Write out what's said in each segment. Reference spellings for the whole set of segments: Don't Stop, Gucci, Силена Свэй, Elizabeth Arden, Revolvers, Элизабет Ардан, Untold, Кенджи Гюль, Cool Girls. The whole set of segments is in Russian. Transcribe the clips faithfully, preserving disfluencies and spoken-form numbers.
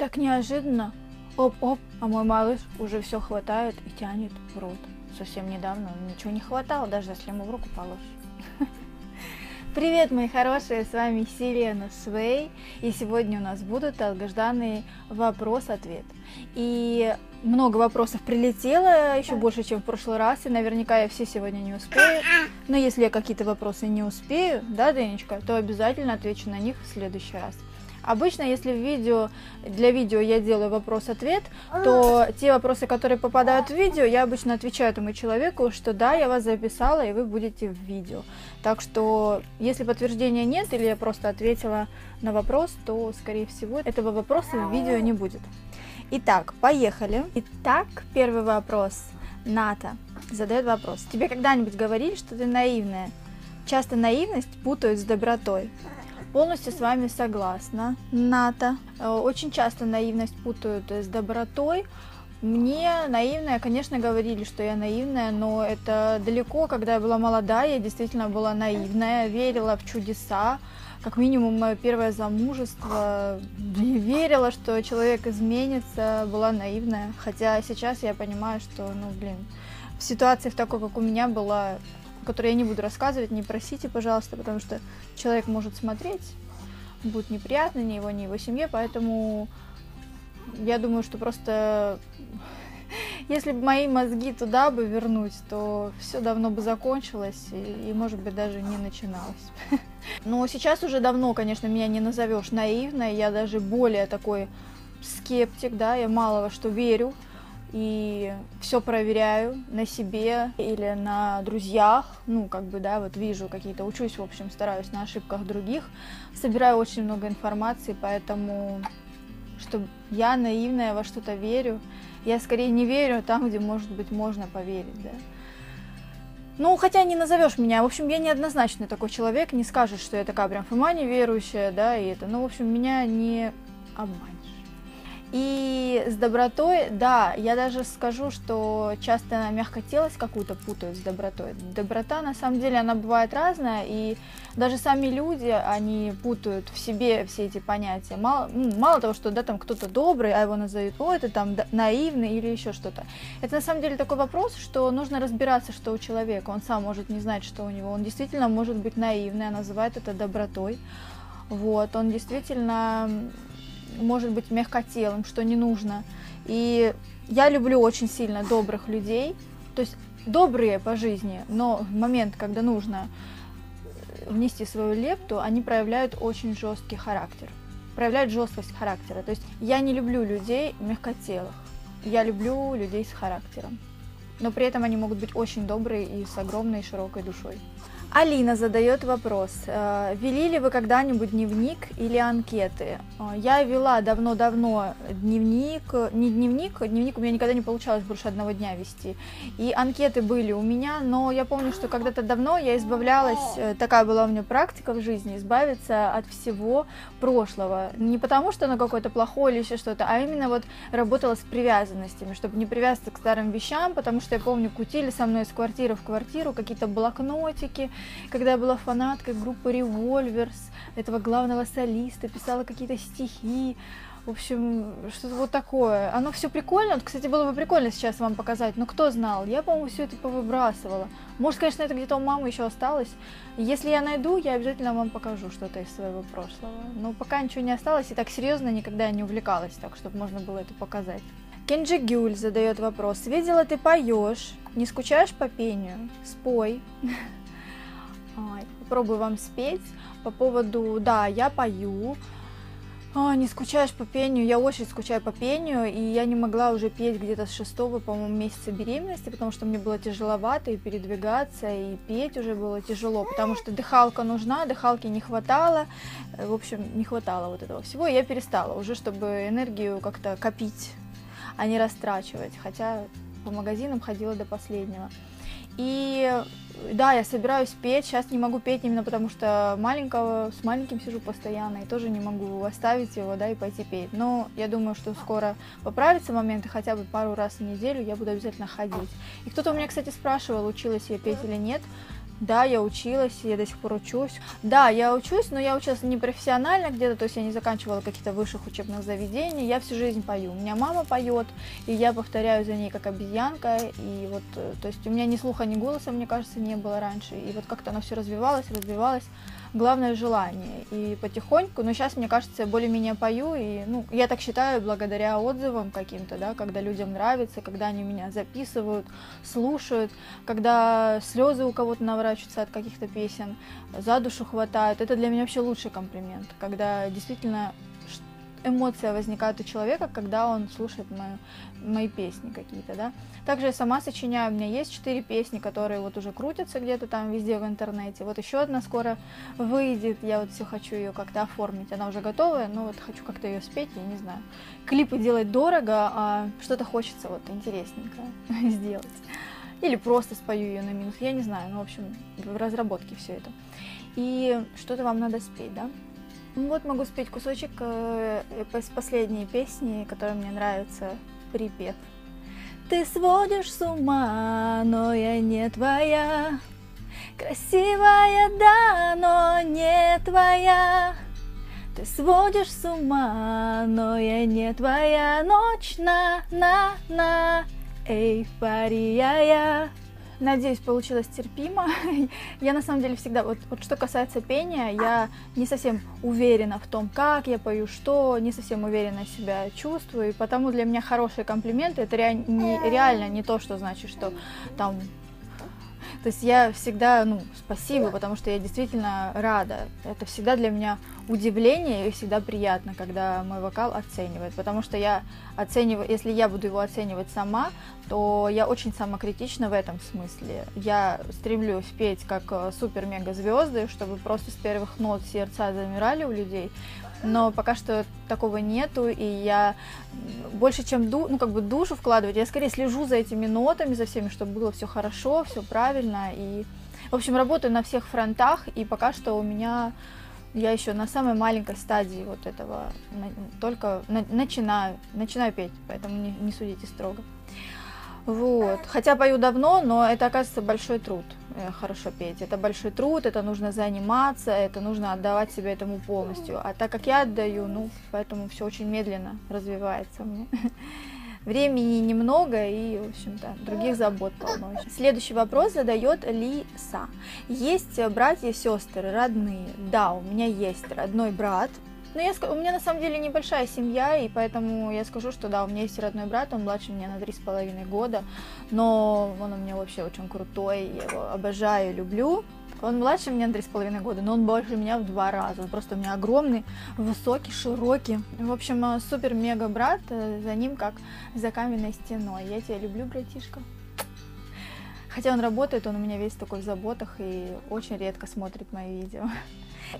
Так неожиданно. Оп-оп, а мой малыш уже все хватает и тянет в рот. Совсем недавно он ничего не хватало, даже если ему в руку положишь. Привет, мои хорошие, с вами Силена Свэй, и сегодня у нас будут долгожданные вопрос-ответ. И много вопросов прилетело, еще больше, чем в прошлый раз, и наверняка я все сегодня не успею. Но если я какие-то вопросы не успею, да, Денечка, то обязательно отвечу на них в следующий раз. Обычно, если в видео, для видео я делаю вопрос-ответ, то те вопросы, которые попадают в видео, я обычно отвечаю этому человеку, что да, я вас записала, и вы будете в видео. Так что, если подтверждения нет, или я просто ответила на вопрос, то, скорее всего, этого вопроса в видео не будет. Итак, поехали. Итак, первый вопрос. Ната задает вопрос. Тебе когда-нибудь говорили, что ты наивная? Часто наивность путают с добротой. Полностью с вами согласна, Ната. Очень часто наивность путают с добротой. Мне наивная, конечно, говорили, что я наивная, но это далеко, когда я была молодая, я действительно была наивная, верила в чудеса, как минимум мое первое замужество, верила, что человек изменится, была наивная. Хотя сейчас я понимаю, что, ну, блин, в ситуации в такой, как у меня была, которые я не буду рассказывать, не просите, пожалуйста, потому что человек может смотреть, будет неприятно ни его, ни его семье, поэтому я думаю, что просто если бы мои мозги туда бы вернуть, то все давно бы закончилось и, и может быть, даже не начиналось. Но сейчас уже давно, конечно, меня не назовешь наивной, я даже более такой скептик, да, я мало во что верю. И все проверяю на себе или на друзьях, ну, как бы, да, вот вижу какие-то, учусь, в общем, стараюсь на ошибках других, собираю очень много информации, поэтому, что я наивная, во что-то верю, я скорее не верю там, где, может быть, можно поверить, да. Ну, хотя не назовешь меня, в общем, я неоднозначный такой человек, не скажешь, что я такая прям фома неверующая, да, и это, ну, в общем, меня не обманешь. И с добротой, да, я даже скажу, что часто мягкотелость какую-то путают с добротой. Доброта, на самом деле, она бывает разная, и даже сами люди, они путают в себе все эти понятия. Мало, мало того, что, да, там кто-то добрый, а его назовут, о, это там наивный или еще что-то. Это, на самом деле, такой вопрос, что нужно разбираться, что у человека. Он сам может не знать, что у него. Он действительно может быть наивный, а называет это добротой. Вот, он действительно может быть мягкотелым, что не нужно. И я люблю очень сильно добрых людей, то есть добрые по жизни, но в момент, когда нужно внести свою лепту, они проявляют очень жесткий характер, проявляют жесткость характера. То есть я не люблю людей мягкотелых, я люблю людей с характером, но при этом они могут быть очень добрые и с огромной широкой душой. Алина задает вопрос. Вели ли вы когда-нибудь дневник или анкеты? Я вела давно-давно дневник, не дневник, дневник у меня никогда не получалось больше одного дня вести. И анкеты были у меня, но я помню, что когда-то давно я избавлялась, такая была у меня практика в жизни, избавиться от всего прошлого. Не потому, что оно какое-то плохое или еще что-то, а именно вот работала с привязанностями, чтобы не привязаться к старым вещам, потому что я помню, кутили со мной из квартиры в квартиру какие-то блокнотики, когда я была фанаткой группы Revolvers, этого главного солиста, писала какие-то стихи, в общем, что-то вот такое. Оно все прикольно, вот, кстати, было бы прикольно сейчас вам показать, но кто знал, я, по-моему, все это повыбрасывала. Может, конечно, это где-то у мамы еще осталось. Если я найду, я обязательно вам покажу что-то из своего прошлого. Но пока ничего не осталось, и так серьезно никогда не увлекалась, так, чтобы можно было это показать. Кенджи Гюль задает вопрос. Видела, ты поешь, не скучаешь по пению? Спой. Попробую вам спеть по поводу, да, я пою. А, не скучаешь по пению? Я очень скучаю по пению, и я не могла уже петь где-то с шестого, по-моему, месяца беременности, потому что мне было тяжеловато и передвигаться, и петь уже было тяжело, потому что дыхалка нужна, дыхалки не хватало, в общем, не хватало вот этого всего, и я перестала уже, чтобы энергию как-то копить, а не растрачивать, хотя по магазинам ходила до последнего. И да, я собираюсь петь, сейчас не могу петь именно потому, что маленького, с маленьким сижу постоянно и тоже не могу оставить его, да, и пойти петь. Но я думаю, что скоро поправится момент, и хотя бы пару раз в неделю я буду обязательно ходить. И кто-то у меня, кстати, спрашивал, училась я петь или нет. Да, я училась, я до сих пор учусь. Да, я учусь, но я училась не профессионально где-то, то есть я не заканчивала каких-то высших учебных заведений. Я всю жизнь пою. У меня мама поет, и я повторяю за ней как обезьянка. И вот, то есть у меня ни слуха, ни голоса, мне кажется, не было раньше. И вот как-то оно все развивалось, развивалось. Главное желание. И потихоньку, но сейчас, мне кажется, я более-менее пою. И, ну, я так считаю, благодаря отзывам каким-то, да, когда людям нравится, когда они меня записывают, слушают, когда слезы у кого-то наворачиваются от каких-то песен, за душу хватают. Это для меня вообще лучший комплимент, когда действительно эмоция возникает у человека, когда он слушает мою, мои песни какие-то, да. Также я сама сочиняю, у меня есть четыре песни, которые вот уже крутятся где-то там везде в интернете. Вот еще одна скоро выйдет, я вот все хочу ее как-то оформить, она уже готовая, но вот хочу как-то ее спеть, я не знаю. Клипы делать дорого, а что-то хочется вот интересненькое сделать. Или просто спою ее на минус, я не знаю, ну, в общем, в разработке все это. И что-то вам надо спеть, да. Вот могу спеть кусочек из последней песни, которая мне нравится, припев. Ты сводишь с ума, но я не твоя. Красивая, да, но не твоя. Ты сводишь с ума, но я не твоя. Ночь на, на, на, эйфория я. Надеюсь, получилось терпимо. Я на самом деле всегда, вот, вот что касается пения, я не совсем уверена в том, как я пою, что, не совсем уверенно себя чувствую, и потому для меня хорошие комплименты, это ре, не, реально не то, что значит, что там... То есть я всегда, ну, спасибо, потому что я действительно рада. Это всегда для меня удивление и всегда приятно, когда мой вокал оценивает. Потому что я оцениваю, если я буду его оценивать сама, то я очень самокритична в этом смысле. Я стремлюсь петь как супер-мега-звезды, чтобы просто с первых нот сердца замирали у людей. Но пока что такого нету, и я больше, чем ду, ну, как бы душу вкладывать, я скорее слежу за этими нотами, за всеми, чтобы было все хорошо, все правильно. И, в общем, работаю на всех фронтах, и пока что у меня, я еще на самой маленькой стадии вот этого, только начинаю, начинаю петь, поэтому не, не судите строго. Вот. Хотя пою давно, но это, оказывается, большой труд хорошо петь. Это большой труд, это нужно заниматься, это нужно отдавать себе этому полностью. А так как я отдаю, ну, поэтому все очень медленно развивается у меня. Времени немного и, в общем-то, других забот полно. Следующий вопрос задает Лиса. Есть братья, сестры, родные? Да, у меня есть родной брат. Но я, у меня на самом деле небольшая семья, и поэтому я скажу, что да, у меня есть родной брат, он младше меня на три с половиной года, но он у меня вообще очень крутой, я его обожаю, люблю. Он младше меня на три с половиной года, но он больше меня в два раза, он просто у меня огромный, высокий, широкий. В общем, супер-мега брат, за ним как за каменной стеной. Я тебя люблю, братишка. Хотя он работает, он у меня весь такой в заботах и очень редко смотрит мои видео.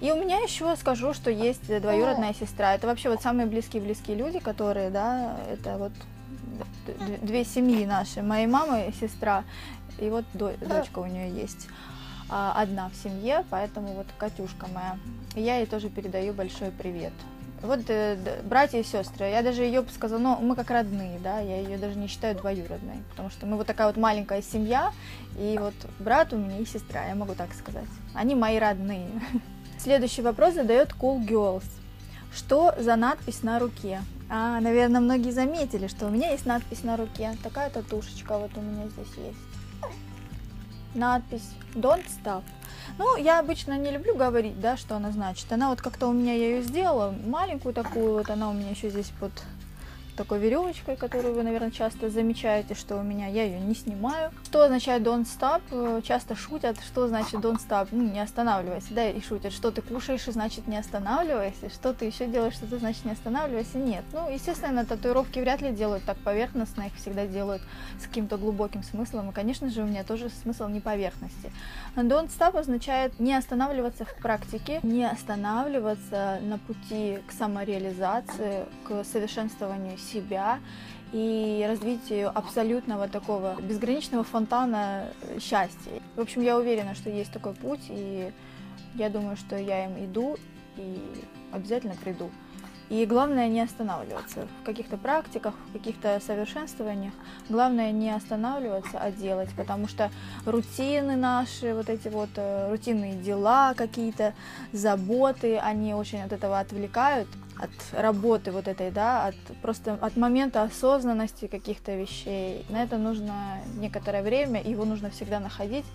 И у меня еще скажу, что есть двоюродная сестра. Это вообще вот самые близкие-близкие люди, которые, да, это вот две семьи наши. Моей мамы сестра, и вот дочка у нее есть. Одна в семье, поэтому вот Катюшка моя. Я ей тоже передаю большой привет. Вот братья и сестры, я даже ее сказала, ну, мы как родные, да, я ее даже не считаю двоюродной, потому что мы вот такая вот маленькая семья, и вот брат у меня и сестра, я могу так сказать. Они мои родные. Следующий вопрос задает Cool Girls. Что за надпись на руке? А, наверное, многие заметили, что у меня есть надпись на руке. Такая татушечка вот у меня здесь есть. Надпись Don't Stop. Ну, я обычно не люблю говорить, да, что она значит. Она вот как-то у меня, я ее сделала, маленькую такую, вот она у меня еще здесь под такой веревочкой, которую вы, наверное, часто замечаете, что у меня, я ее не снимаю. Что означает Don't Stop? Часто шутят, что значит Don't Stop, ну, не останавливайся, да, и шутят, что ты кушаешь, и значит не останавливайся, что ты еще делаешь, что ты, значит не останавливайся, нет. Ну, естественно, на татуировки вряд ли делают так поверхностно, их всегда делают с каким-то глубоким смыслом, и, конечно же, у меня тоже смысл не поверхности. Don't Stop означает не останавливаться в практике, не останавливаться на пути к самореализации, к совершенствованию себя и развитию абсолютного такого безграничного фонтана счастья. В общем, я уверена, что есть такой путь, и я думаю, что я им иду и обязательно приду. И главное не останавливаться в каких-то практиках, в каких-то совершенствованиях. Главное не останавливаться, а делать, потому что рутины наши, вот эти вот рутинные дела какие-то, заботы, они очень от этого отвлекают, от работы вот этой, да, от, просто от момента осознанности каких-то вещей. На это нужно некоторое время, его нужно всегда находить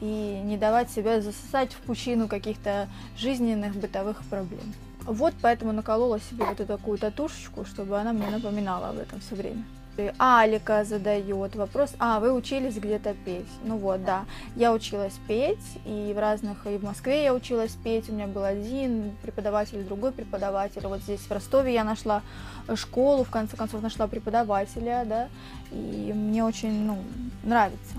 и не давать себя засосать в пучину каких-то жизненных бытовых проблем. Вот поэтому наколола себе вот такую татушечку, чтобы она мне напоминала об этом все время. И Алика задает вопрос: а, вы учились где-то петь? Ну вот, да, я училась петь, и в разных, и в Москве я училась петь, у меня был один преподаватель, другой преподаватель, вот здесь в Ростове я нашла школу, в конце концов нашла преподавателя, да, и мне очень, ну, нравится.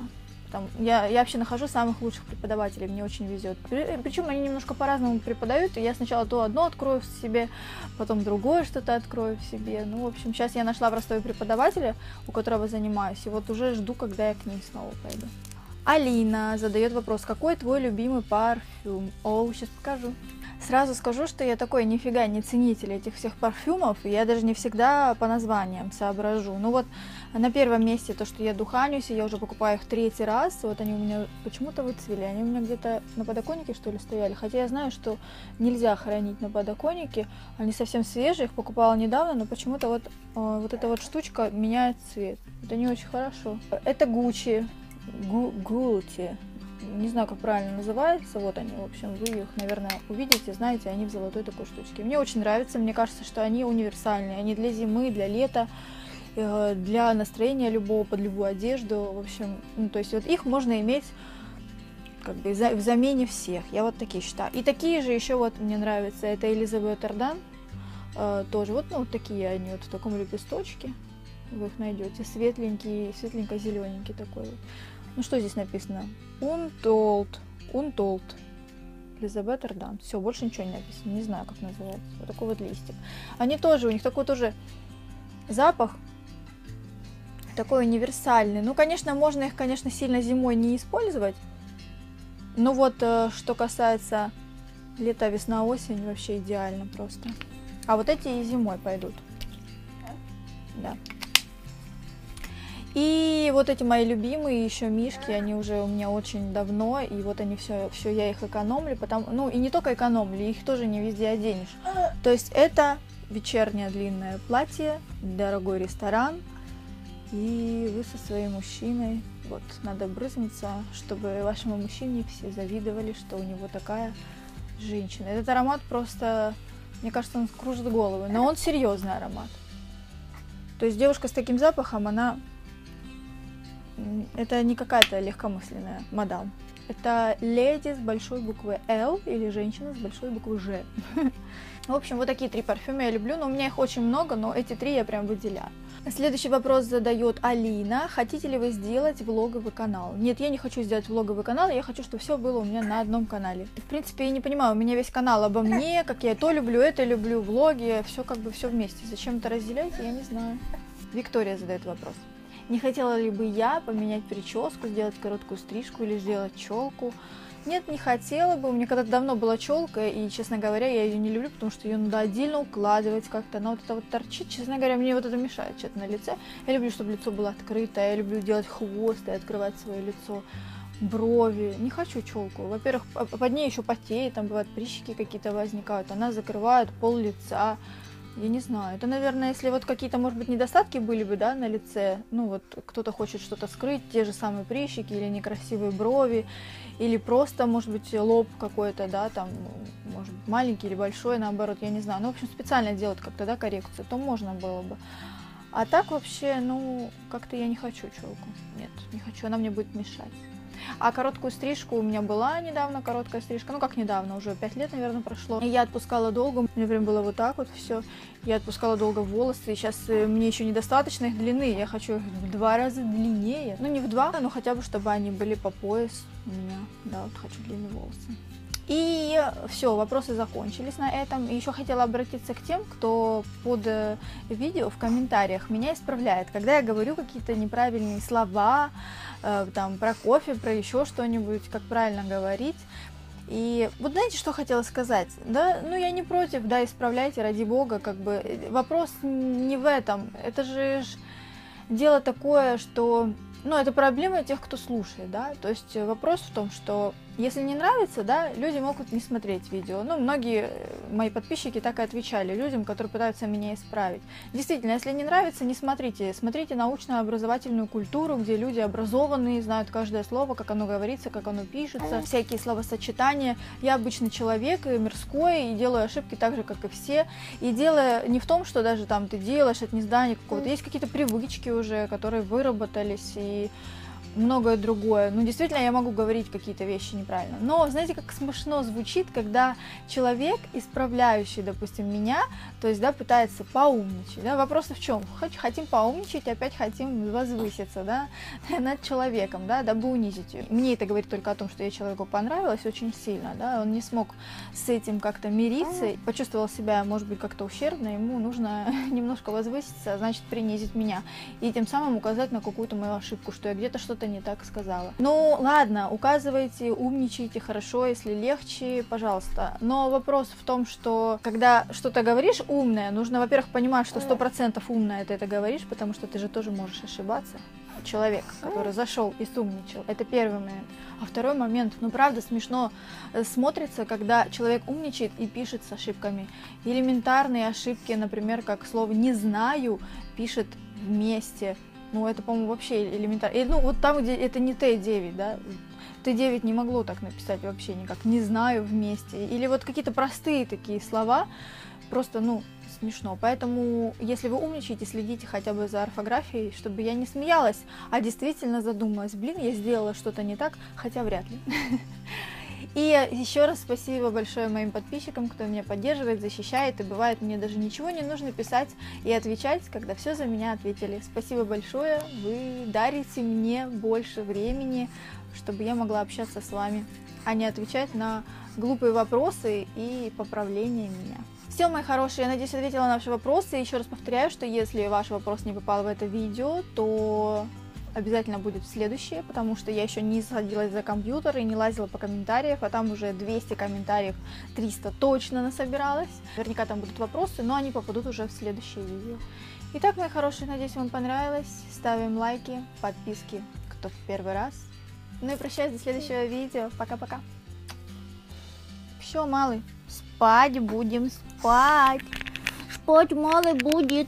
Там, я, я вообще нахожу самых лучших преподавателей, мне очень везет. Причем они немножко по-разному преподают, и я сначала то одно открою в себе, потом другое что-то открою в себе. Ну, в общем, сейчас я нашла в Ростове преподавателя, у которого занимаюсь, и вот уже жду, когда я к ней снова пойду. Алина задает вопрос: какой твой любимый парфюм? О, сейчас покажу. Сразу скажу, что я такой нифига не ценитель этих всех парфюмов, и я даже не всегда по названиям соображу. Ну вот на первом месте то, что я духанюсь, и я уже покупаю их третий раз, вот они у меня почему-то выцвели, они у меня где-то на подоконнике, что ли, стояли, хотя я знаю, что нельзя хранить на подоконнике, они совсем свежие, их покупала недавно, но почему-то вот, вот эта вот штучка меняет цвет, это не очень хорошо. Это Gucci, Gucci. Не знаю, как правильно называется, вот они, в общем, вы их, наверное, увидите, знаете, они в золотой такой штучке. Мне очень нравится, мне кажется, что они универсальные, они для зимы, для лета, для настроения любого, под любую одежду, в общем, ну, то есть вот их можно иметь как бы в замене всех, я вот такие считаю. И такие же еще вот мне нравятся, это Элизабет Ардан, тоже вот, ну, вот такие они, вот в таком лепесточке, вы их найдете, светленький, светленько-зелененький такой вот. Ну что здесь написано? Untold, Untold, Elizabeth Arden. Все, больше ничего не написано, не знаю, как называется. Вот такой вот листик. Они тоже, у них такой тоже запах, такой универсальный. Ну, конечно, можно их, конечно, сильно зимой не использовать. Но вот что касается лета, весна, осень, вообще идеально просто. А вот эти и зимой пойдут. Да. И вот эти мои любимые еще мишки, они уже у меня очень давно, и вот они все, все я их экономлю, потому, ну и не только экономлю, их тоже не везде оденешь. То есть это вечернее длинное платье, дорогой ресторан, и вы со своим мужчиной, вот, надо брызнуться, чтобы вашему мужчине все завидовали, что у него такая женщина. Этот аромат просто, мне кажется, он кружит голову, но он серьезный аромат. То есть девушка с таким запахом, она... Это не какая-то легкомысленная мадам. Это леди с большой буквы Л или женщина с большой буквы Ж. В общем, вот такие три парфюма я люблю, но у меня их очень много, но эти три я прям выделяю. Следующий вопрос задает Алина. Хотите ли вы сделать влоговый канал? Нет, я не хочу сделать влоговый канал, я хочу, чтобы все было у меня на одном канале. В принципе, я не понимаю, у меня весь канал обо мне, как я то люблю, это люблю, влоги, все как бы все вместе. Зачем это разделять, я не знаю. Виктория задает вопрос. Не хотела ли бы я поменять прическу, сделать короткую стрижку или сделать челку? Нет, не хотела бы. У меня когда-то давно была челка, и, честно говоря, я ее не люблю, потому что ее надо отдельно укладывать как-то. Она вот это вот торчит. Честно говоря, мне вот это мешает что-то на лице. Я люблю, чтобы лицо было открыто. Я люблю делать хвост и открывать свое лицо, брови. Не хочу челку. Во-первых, под ней еще потеет, там бывают прыщики какие-то возникают. Она закрывает пол лица. Я не знаю, это, наверное, если вот какие-то, может быть, недостатки были бы, да, на лице, ну вот кто-то хочет что-то скрыть, те же самые прыщики или некрасивые брови, или просто, может быть, лоб какой-то, да, там, может быть, маленький или большой, наоборот, я не знаю, ну, в общем, специально делать как-то, да, коррекцию, то можно было бы. А так вообще, ну, как-то я не хочу челку, нет, не хочу, она мне будет мешать. А короткую стрижку у меня была недавно, короткая стрижка, ну как недавно, уже пять лет, наверное, прошло. И я отпускала долго, мне прям было вот так вот все, я отпускала долго волосы, и сейчас мне еще недостаточно их длины, я хочу их в два раза длиннее. Ну не в два, но хотя бы, чтобы они были по пояс у меня, да, вот хочу длинные волосы. И все, вопросы закончились на этом. Еще хотела обратиться к тем, кто под видео в комментариях меня исправляет, когда я говорю какие-то неправильные слова, там, про кофе, про еще что-нибудь, как правильно говорить. И вот знаете, что хотела сказать? Да, ну я не против, да, исправляйте, ради бога, как бы. Вопрос не в этом. Это же дело такое, что... Ну, это проблема тех, кто слушает, да. То есть вопрос в том, что если не нравится, да, люди могут не смотреть видео. Ну, многие мои подписчики так и отвечали людям, которые пытаются меня исправить. Действительно, если не нравится, не смотрите. Смотрите научно-образовательную культуру, где люди образованные, знают каждое слово, как оно говорится, как оно пишется, всякие словосочетания. Я обычный человек, и мирской, и делаю ошибки так же, как и все. И дело не в том, что даже там ты делаешь от незнания какого-то. Есть какие-то привычки уже, которые выработались, и и многое другое. Ну, действительно, я могу говорить какие-то вещи неправильно. Но, знаете, как смешно звучит, когда человек, исправляющий, допустим, меня, то есть, да, пытается поумничать. Да? Вопрос в чем? Хотим поумничать, опять хотим возвыситься, да, над человеком, да, дабы унизить ее. Мне это говорит только о том, что я человеку понравилась очень сильно, да, он не смог с этим как-то мириться, почувствовал себя, может быть, как-то ущербно, ему нужно немножко возвыситься, значит, принизить меня. И тем самым указать на какую-то мою ошибку, что я где-то что-то не так сказала. Ну, ладно, указывайте, умничайте, хорошо, если легче, пожалуйста. Но вопрос в том, что когда что-то говоришь умное, нужно, во-первых, понимать, что сто процентов умное ты это говоришь, потому что ты же тоже можешь ошибаться. Человек, который зашел и сумничал, это первый момент. А второй момент, ну, правда, смешно смотрится, когда человек умничает и пишет с ошибками. Элементарные ошибки, например, как слово «не знаю» пишет вместе. Ну, это, по-моему, вообще элементарно. Ну, вот там, где это не Т девять, да? Т девять не могло так написать вообще никак. Не знаю вместе. Или вот какие-то простые такие слова. Просто, ну, смешно. Поэтому, если вы умничаете, следите хотя бы за орфографией, чтобы я не смеялась, а действительно задумалась. Блин, я сделала что-то не так, хотя вряд ли. И еще раз спасибо большое моим подписчикам, кто меня поддерживает, защищает, и бывает, мне даже ничего не нужно писать и отвечать, когда все за меня ответили. Спасибо большое, вы дарите мне больше времени, чтобы я могла общаться с вами, а не отвечать на глупые вопросы и поправления меня. Все, мои хорошие, я надеюсь, ответила на ваши вопросы. Еще раз повторяю, что если ваш вопрос не попал в это видео, то... обязательно будет следующее, потому что я еще не садилась за компьютер и не лазила по комментариям, а там уже двести комментариев, триста точно насобиралась. Наверняка там будут вопросы, но они попадут уже в следующее видео. Итак, мои хорошие, надеюсь, вам понравилось. Ставим лайки, подписки, кто в первый раз. Ну и прощаюсь до следующего видео. Пока-пока. Все, малый, спать будем, спать. Спать малый будет.